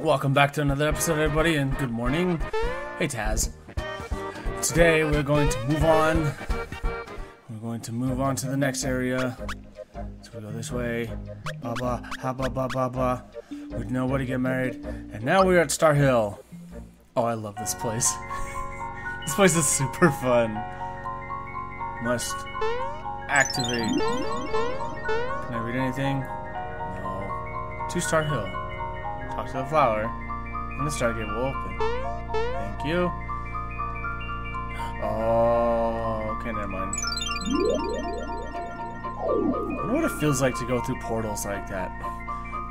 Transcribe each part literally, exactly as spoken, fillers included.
Welcome back to another episode, everybody, and good morning. Hey, Taz. Today, we're going to move on. We're going to move on to the next area. So we go this way. Ba ba, ha ba ba ba ba. We'd know where to get married. And now we're at Star Hill. Oh, I love this place. This place is super fun. Must activate. Can I read anything? No. To Star Hill. Talk to the flower, and the Stargate will open. Thank you. Oh, okay, never mind. I wonder what it feels like to go through portals like that.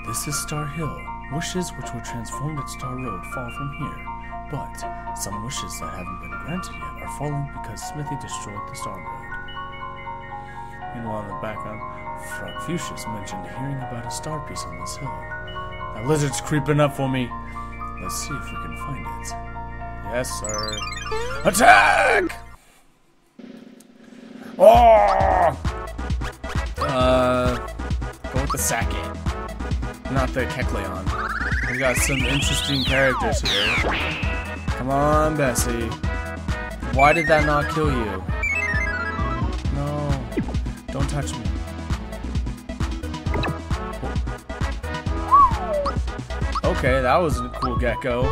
This is Star Hill. Wishes which were transformed at Star Road fall from here. But some wishes that haven't been granted yet are falling because Smithy destroyed the Star Road. Meanwhile, in the background, Frogfucius mentioned hearing about a star piece on this hill. That lizard's creeping up for me. Let's see if we can find it. Yes, sir. Attack! Oh! Uh, go with the Sake, not the Kecleon. We got some interesting characters here. Come on, Bessie. Why did that not kill you? No. Don't touch me. Okay, that was a cool gecko.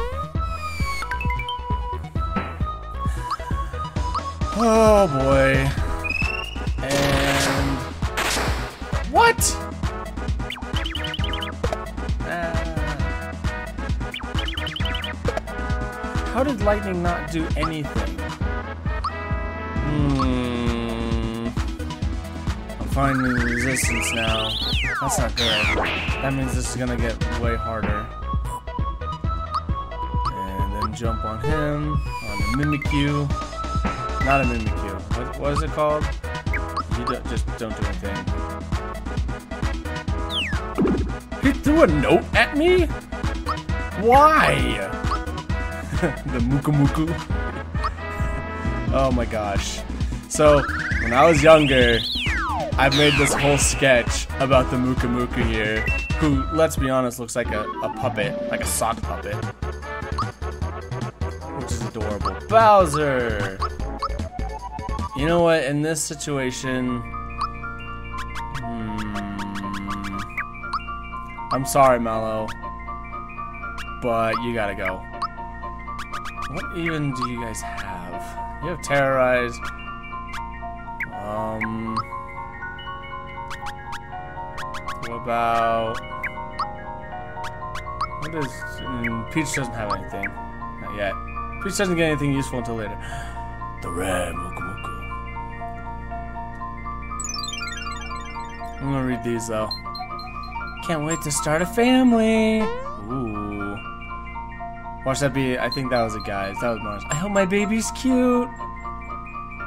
Oh boy. And what? Ah. How did lightning not do anything? Hmm. I'm finding resistance now. That's not good. That means this is gonna get way harder. Jump on him, on a Mimikyu. Not a Mimikyu. What, what is it called? You don't, just don't do anything. He threw a note at me? Why? The Mukumuku. Oh my gosh. So, when I was younger, I made this whole sketch about the Mukumuku here, who, let's be honest, looks like a, a puppet, like a sock puppet. Adorable. Bowser! You know what, in this situation... Hmm, I'm sorry, Mallow. But you gotta go. What even do you guys have? You have Terrorize. Um... What about... What is... Um, Peach doesn't have anything. Not yet. Peach doesn't get anything useful until later. The rare Mukumuku. I'm gonna read these though. Can't wait to start a family. Ooh. Watch that be. I think that was a guy. That was Mars. I hope my baby's cute.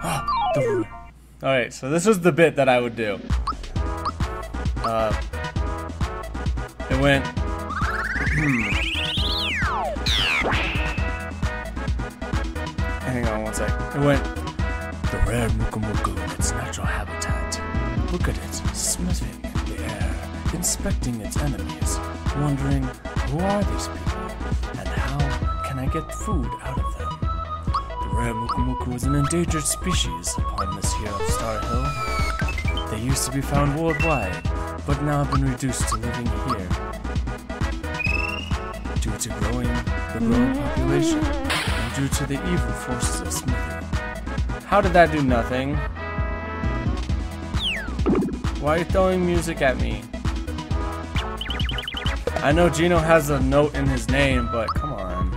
All right. So this was the bit that I would do. Uh. It went. Hmm. Hang on one sec. It went, the rare Mukumuku in its natural habitat. Look at it, sniffing the air, inspecting its enemies, wondering, who are these people, and how can I get food out of them? The rare Mukumuku is an endangered species upon this here of Star Hill. They used to be found worldwide, but now have been reduced to living here. Due to growing, the growing population, due to the evil forces of Smithy. How did that do nothing? Why are you throwing music at me? I know Geno has a note in his name, but come on.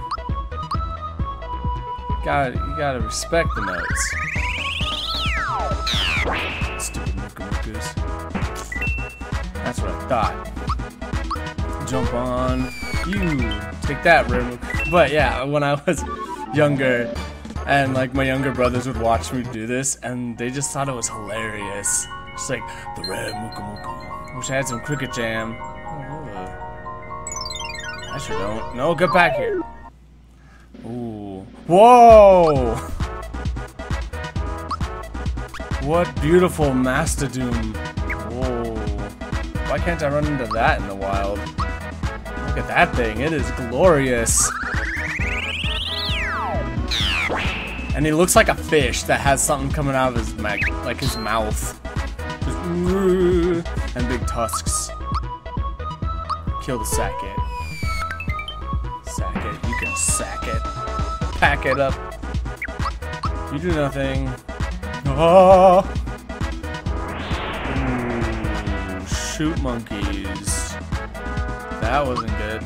Gotta, you gotta respect the notes. Stupid Mukumukus. That's what I thought. Jump on you. Take that, Rim. But yeah, when I was younger, and like my younger brothers would watch me do this, and they just thought it was hilarious. Just like the red Mukumuku. Wish I had some cricket jam. Oh, I sure don't. No, get back here. Ooh. Whoa! What beautiful Mastodoom. Whoa. Why can't I run into that in the wild? Look Look at that thing, it is glorious. And he looks like a fish that has something coming out of his mag like his mouth. Just, and big tusks. Kill the sacket. Sack it, you can sack it. Pack it up. You do nothing. Oh. Ooh, shoot monkeys. That wasn't good.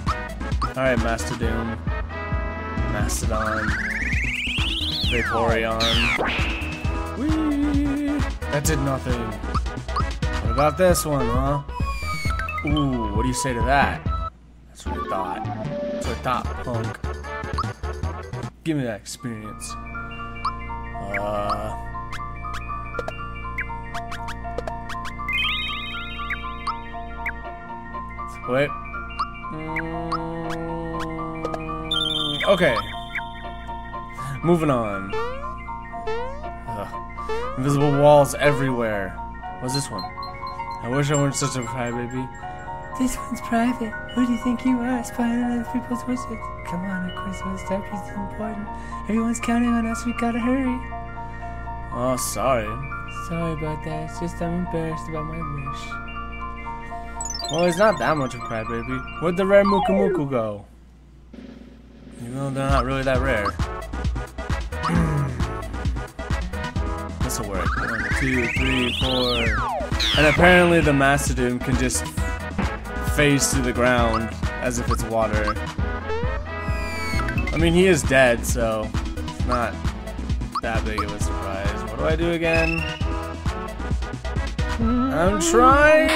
Alright, Mastodoom. Mastodon. Vaporeon. Whee! That did nothing. What about this one, huh? Ooh, what do you say to that? That's what I thought. That's what I thought, punk. Give me that experience. Uh... Wait. Mm, okay. Moving on. Ugh. Invisible walls everywhere. What's this one? I wish I weren't such a crybaby. This one's private. Who do you think you are, spying on other people's wishes? Come on, of course, those deputies are important. Everyone's counting on us. We gotta hurry. Oh, sorry. Sorry about that. It's just I'm embarrassed about my wish. Well, he's not that much of a crybaby. Where'd the rare Mukumuku go? Even though they're not really that rare. This'll work. One, two, three, four. And apparently the Mastodoom can just phase to the ground as if it's water. I mean, he is dead, so it's not that big of a surprise. What do I do again? I'm trying!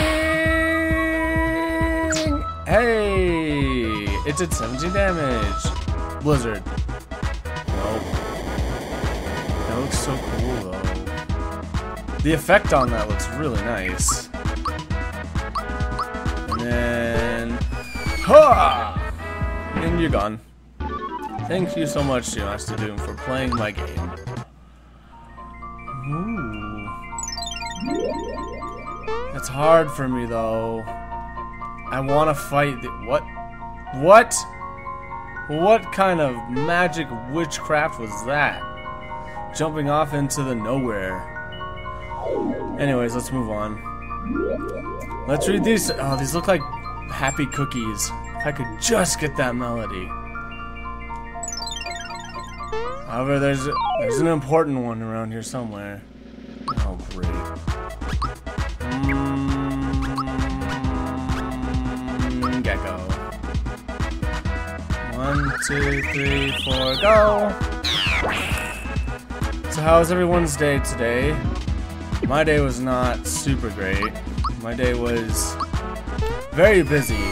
Hey! It did seventeen damage. Blizzard. Nope. That looks so cool, though. The effect on that looks really nice. And then... Ha! And you're gone. Thank you so much, Mastodoom, for playing my game. Ooh. That's hard for me, though. I want to fight the... What? What? What kind of magic witchcraft was that? Jumping off into the nowhere. Anyways, let's move on. Let's read these. Oh, these look like happy cookies. If I could just get that melody. However, there's there's an important one around here somewhere. Oh, great. Mm, gecko. One, two, three, four, go! So how's everyone's day today? My day was not super great. My day was very busy.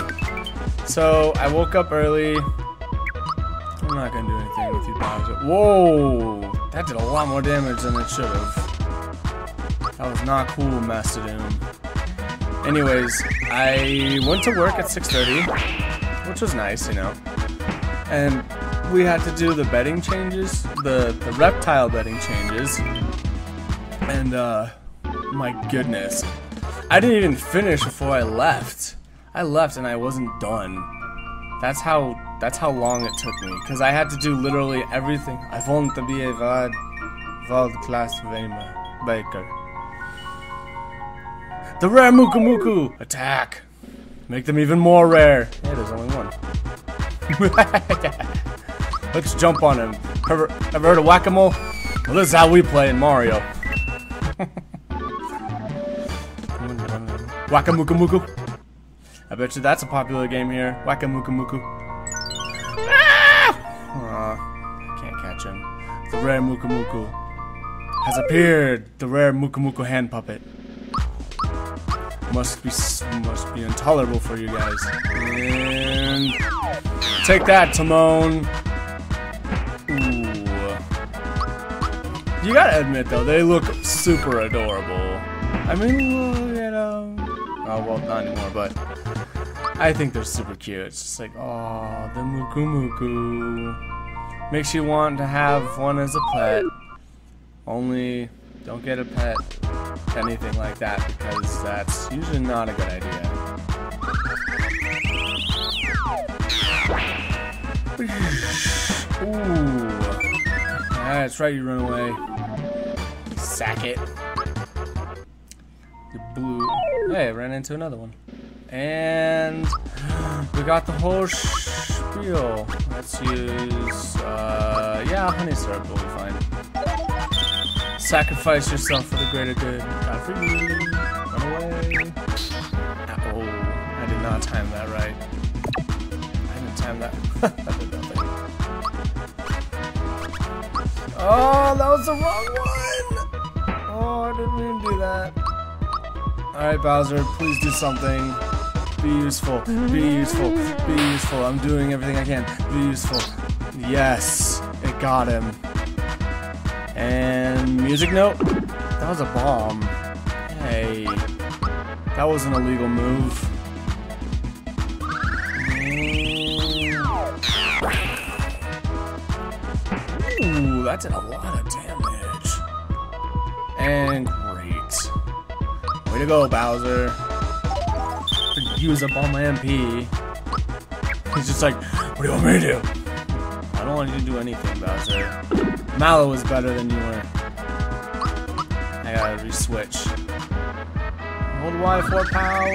So I woke up early. I'm not gonna do anything with you, Bowser. Whoa! That did a lot more damage than it should have. That was not cool, Mastodoom. Anyways, I went to work at six thirty, which was nice, you know. And we had to do the bedding changes, the, the reptile bedding changes. And, uh, my goodness. I didn't even finish before I left. I left and I wasn't done. That's how, that's how long it took me. Because I had to do literally everything. I want to be a world-class baker. The rare Mukumuku! Attack! Make them even more rare. Yeah, there's only one. Let's jump on him. Ever, ever heard of whack-a-mole? Well, this is how we play in Mario. Whack-a-muku-muku. I bet you that's a popular game here. Whack-a-muku-muku. Ah! Aw, can't catch him. The rare Mukumuku has appeared. The rare Mukumuku hand puppet must be must be intolerable for you guys. And take that, Timon. Ooh. You gotta admit though, they look super adorable. I mean, look at them. Oh, well, not anymore, but I think they're super cute. It's just like, oh, the Mukumuku. Makes you want to have one as a pet. Only don't get a pet, anything like that, because that's usually not a good idea. Ooh. That's right, you run away. Sack it. The blue. Hey, I ran into another one. And we got the whole spiel. Let's use, uh, yeah, honey syrup will be fine. Sacrifice yourself for the greater good. Not for you. Run away. Oh, I did not time that right. I didn't time that. I did nothing. Oh, that was the wrong one. Oh, I didn't mean to do that. Alright, Bowser, please do something. Be useful, be useful, be useful. I'm doing everything I can. Be useful. Yes, it got him. And music note. That was a bomb. Hey, that was an illegal move. Ooh, that did a lot of damage. And great. Way to go, Bowser. Use up all my M P. He's just like, what do you want me to do? I don't want you to do anything, Bowser. Mallow was better than you were. I gotta re-switch. Hold Y for power!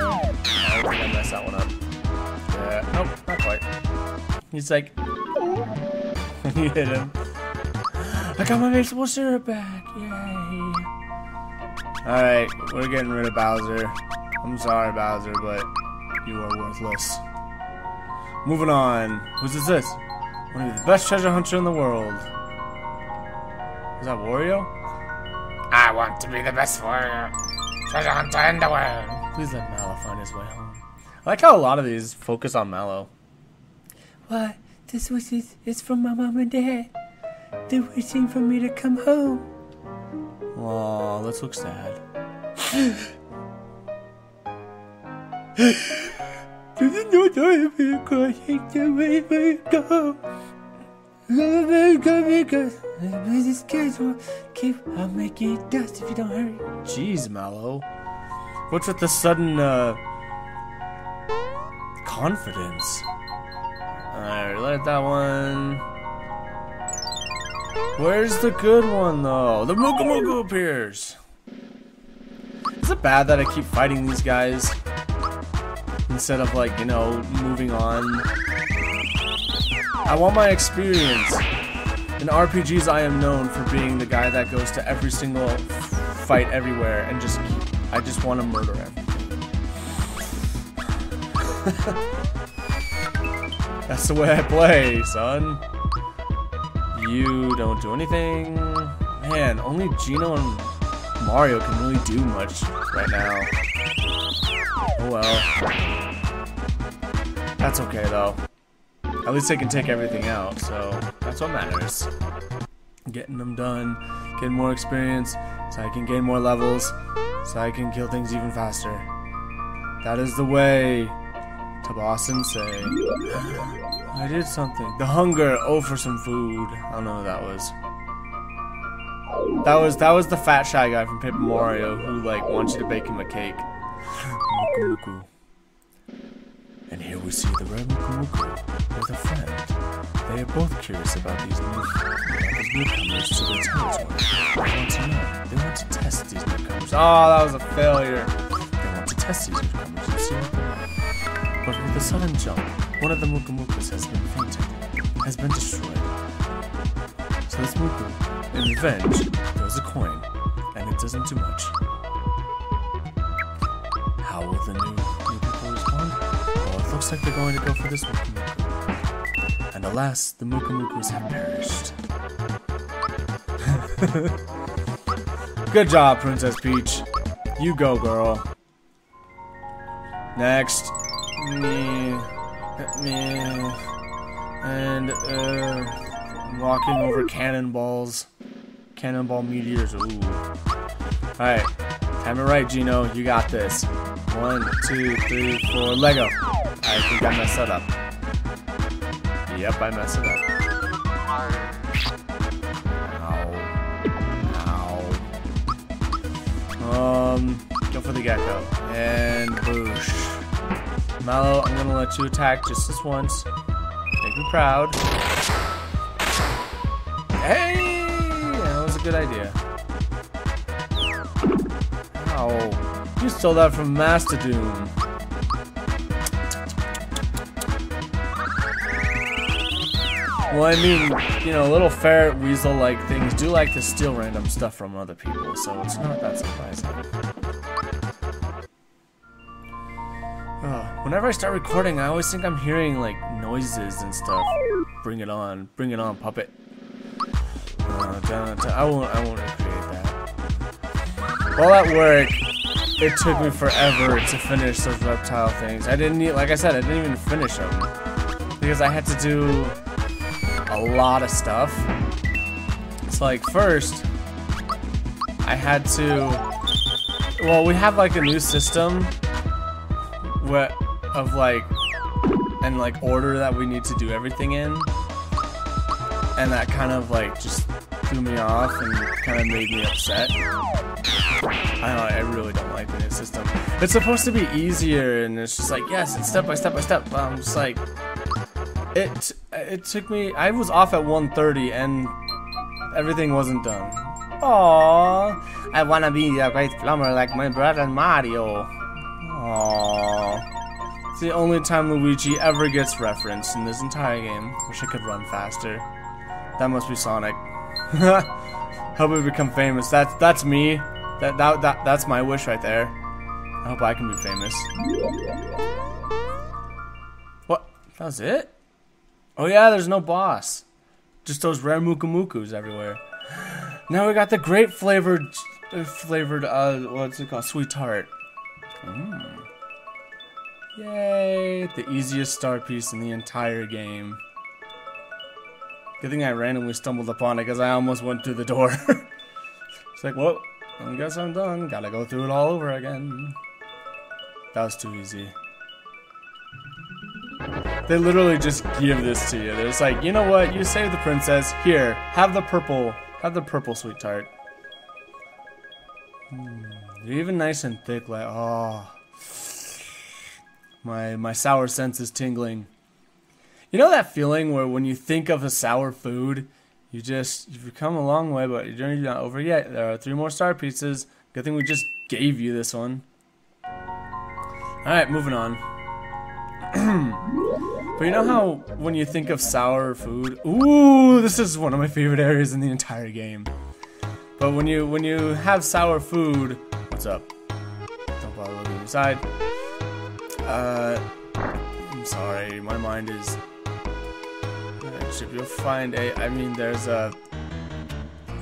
Oh, I think I messed that one up. Yeah, nope, not quite. He's like, you hit him. I got my vegetable syrup back, yay! Alright, we're getting rid of Bowser. I'm sorry, Bowser, but you are worthless. Moving on. Who's is this? One of the best treasure hunter in the world. Is that Wario? I want to be the best Wario treasure hunter in the world. Please let Mallow find his way home. I like how a lot of these focus on Mallow. What? This wish is it's from my mom and dad. They're wishing for me to come home. Aw, let's look sad. There's no time for the crossing the way we go. Love is coming, cause the busy schedule. Keep on making dust if you don't hurry. Jeez, Mallow. What's with the sudden, uh. confidence? Alright, let that one. Where's the good one, though? The Mukumuku appears! Is it bad that I keep fighting these guys? Instead of, like, you know, moving on. I want my experience. In R P Gs, I am known for being the guy that goes to every single fight everywhere and just keep, I just want to murder him. That's the way I play, son. You don't do anything. Man, only Geno and Mario can really do much right now. Oh well. That's okay though. At least they can take everything out, so that's what matters. Getting them done, getting more experience, so I can gain more levels, so I can kill things even faster. That is the way to boss and say, I did something. The hunger, oh for some food. I don't know who that was. That was that was the fat shy guy from Paper Mario who like wants you to bake him a cake. Mukumuku. And here we see the red Mukumuku with a friend. They are both curious about these new newcomers to the territory. They want to know. They want to test these newcomers. Oh, that was a failure. They want to test these newcomers and see what they are. But with a sudden jump, one of the Mukumukus has been fainted, has been destroyed. So this Muku, in revenge, throws a coin, and it doesn't do much. How will the new, new people respond? Well, it looks like they're going to go for this Mukumuku. And alas, the Mukumukus have perished. Good job, Princess Peach. You go, girl. Next. Me. Me. And, uh, walking over cannonballs. Cannonball meteors. Ooh. Alright. Time it right, Geno. You got this. One, two, three, four, Lego. I think I messed that up. Yep, I messed it up. Ow. Ow. Um, go for the gecko. And boosh. Mallow, I'm gonna let you attack just this once. Make me proud. Hey! That was a good idea. Ow. You stole that from Mastodoom. Well, I mean, you know, little ferret weasel-like things do like to steal random stuff from other people, so it's not that surprising. Ugh. Whenever I start recording, I always think I'm hearing, like, noises and stuff. Bring it on. Bring it on, puppet. Uh, down, down. I won't, I won't recreate that. While at work, it took me forever to finish those reptile things. I didn't, like I said, I didn't even finish them. Because I had to do a lot of stuff. It's like, first I had to, well, we have like a new system where, of like, and like order that we need to do everything in, and that kind of like just threw me off and kind of made me upset. I don't know, I really don't like the new system. It's supposed to be easier, and it's just like, yes, it's step by step by step, but I'm just like, It it took me. I was off at one thirty and everything wasn't done. Aww, I wanna be a great plumber like my brother Mario. Aww, it's the only time Luigi ever gets referenced in this entire game. Wish I could run faster. That must be Sonic. Hope I become famous. That's that's me. That that that that's my wish right there. I hope I can be famous. What? That was it? Oh yeah, there's no boss. Just those rare Mukumukus everywhere. Now we got the grape flavored, uh, flavored, uh, what's it called? Sweet tart. Mm. Yay! The easiest star piece in the entire game. Good thing I randomly stumbled upon it because I almost went through the door. It's like, whoa, I guess I'm done. Gotta go through it all over again. That was too easy. They literally just give this to you. They're just like, you know what? You saved the princess. Here, have the purple, have the purple sweet tart. Mm, they're even nice and thick. Like, oh, my my sour sense is tingling. You know that feeling where when you think of a sour food, you just you've come a long way, but your journey's not over yet. There are three more star pieces. Good thing we just gave you this one. All right, moving on. But you know how when you think of sour food, ooh, this is one of my favorite areas in the entire game. But when you when you have sour food, what's up? Don't bother looking inside. Uh, I'm sorry, my mind is. You'll find a. I mean, there's a.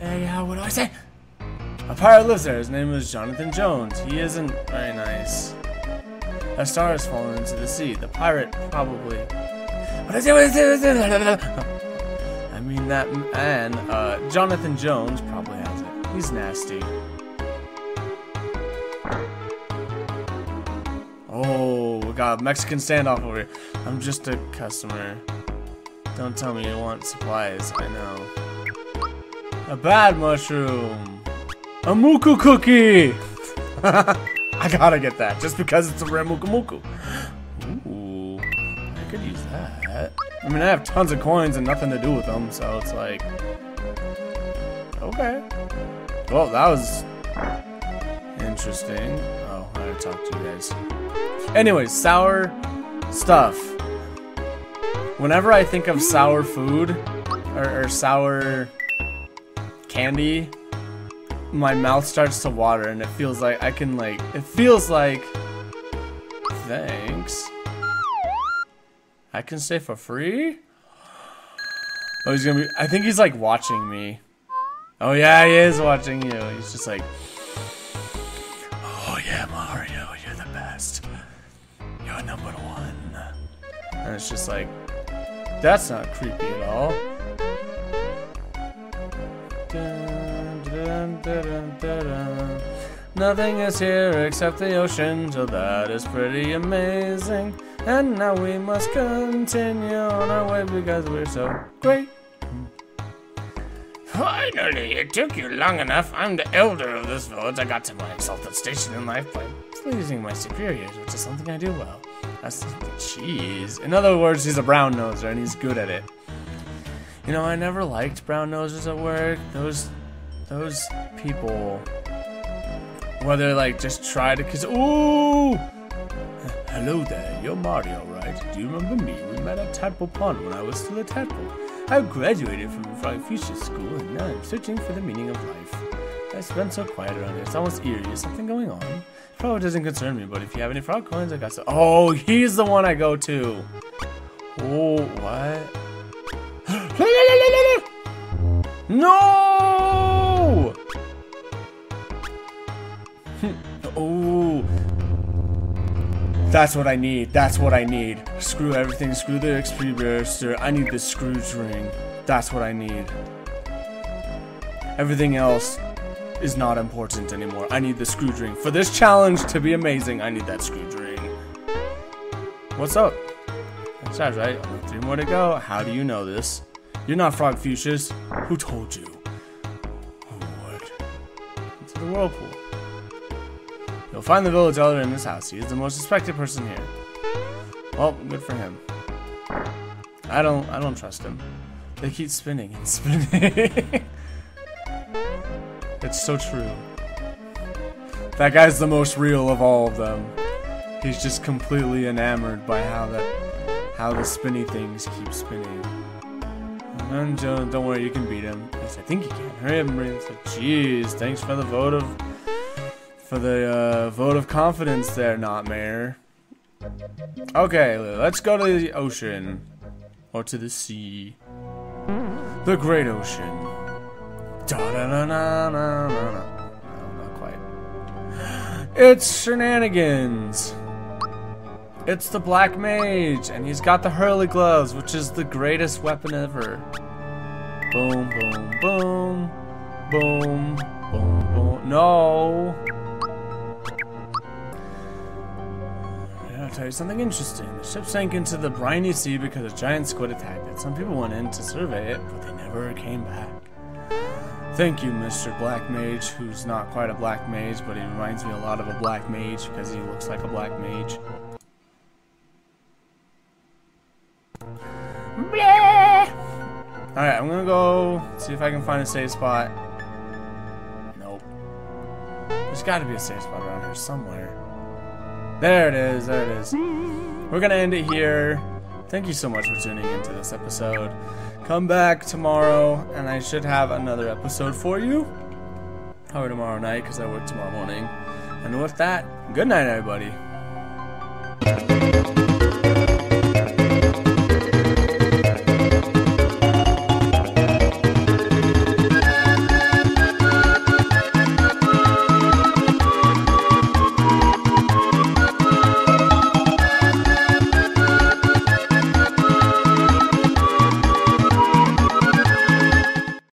Hey, uh, what do I say? A pirate lives there. His name is Jonathan Jones. He isn't very nice. A star has fallen into the sea. The pirate, probably. What is it? What is it? What is it? I mean, that man, uh, Jonathan Jones probably has it. He's nasty. Oh, we got a Mexican standoff over here. I'm just a customer. Don't tell me you want supplies. I know. A bad mushroom. A Muku cookie! I gotta get that, just because it's a rare Mukumuku. Ooh, I could use that. I mean, I have tons of coins and nothing to do with them, so it's like, okay. Well, that was interesting. Oh, I gotta talk to you guys. Anyways, sour stuff. Whenever I think of sour food, or, or sour candy, my mouth starts to water, and it feels like I can, like, it feels like, thanks, I can stay for free? Oh, he's gonna be, I think he's, like, watching me. Oh, yeah, he is watching you. He's just like, oh, yeah, Mario, you're the best. You're number one. And it's just like, that's not creepy at all. Dun, dun, dun. Nothing is here except the ocean, so that is pretty amazing. And now we must continue on our way because we're so great. Finally, it took you long enough. I'm the elder of this village. I got to my exalted station in life by pleasing my superiors, which is something I do well. That's, jeez. In other words, he's a brown noser and he's good at it. You know, I never liked brown nosers at work. Those, those people, whether like just try to kiss. Ooh! Hello there, you're Mario, right? Do you remember me? We met at Tadpole Pond when I was still a tadpole. I graduated from Frank Fischer School and now I'm searching for the meaning of life. It's been so quiet around here, it's almost eerie. Is something going on? It probably doesn't concern me, but if you have any frog coins, I got some. Oh, he's the one I go to. Oh, what? No! Oh. That's what I need. That's what I need. Screw everything. Screw the X P Burster. I need the Scrooge Ring. That's what I need. Everything else is not important anymore. I need the Scrooge Ring. For this challenge to be amazing, I need that Scrooge Ring. What's up? That's right. Three more to go. How do you know this? You're not Frogfucius. Who told you? Oh, Lord. Into the whirlpool. You'll find the village elder in this house. He is the most suspected person here. Well, good for him. I don't, I don't trust him. They keep spinning and spinning. It's so true. That guy's the most real of all of them. He's just completely enamored by how that, how the spinny things keep spinning. And Joe, don't worry, you can beat him. Yes, I think you can. Hurry up and bring him. Jeez, thanks for the vote of, for the uh, vote of confidence there, not Mayor. Okay, let's go to the ocean, or to the sea, the great ocean. Da da da na na na na. No, not quite. It's shenanigans. It's the Black Mage, and he's got the Hurley Gloves, which is the greatest weapon ever. Boom, boom, boom, boom, boom, boom. No. I'll tell you something interesting. The ship sank into the briny sea because a giant squid attacked it. Some people went in to survey it, but they never came back. Thank you, Mister Black Mage, who's not quite a black mage, but he reminds me a lot of a black mage because he looks like a black mage. Alright, I'm gonna go see if I can find a safe spot. Nope. There's gotta be a safe spot around here somewhere. There it is, there it is. We're gonna end it here. Thank you so much for tuning into this episode. Come back tomorrow, and I should have another episode for you. Probably tomorrow night, because I work tomorrow morning. And with that, good night, everybody.